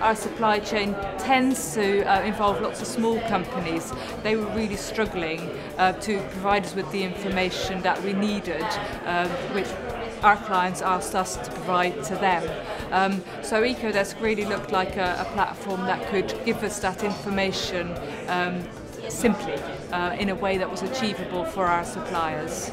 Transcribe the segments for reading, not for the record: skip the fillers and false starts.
our supply chain tends to involve lots of small companies. They were really struggling to provide us with the information that we needed, which our clients asked us to provide to them. So EcoDesk really looked like a platform that could give us that information simply, in a way that was achievable for our suppliers.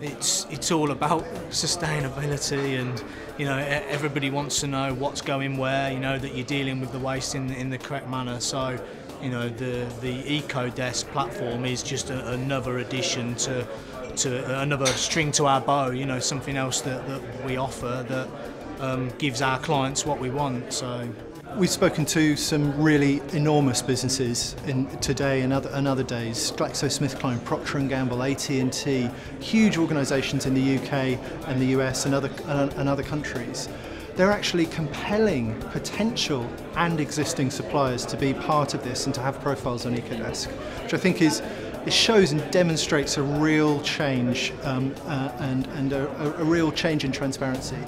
It's all about sustainability, and you know, everybody wants to know what's going where, you know, that you're dealing with the waste in the correct manner. So you know, the EcoDesk platform is just another addition to another string to our bow, you know, something else that we offer that gives our clients what we want. So we've spoken to some really enormous businesses today and other days: GlaxoSmithKline, Procter and Gamble, AT&T, huge organisations in the UK and the US and other countries. They're actually compelling potential and existing suppliers to be part of this and to have profiles on EcoDesk, which I think is, it shows and demonstrates a real change and a real change in transparency.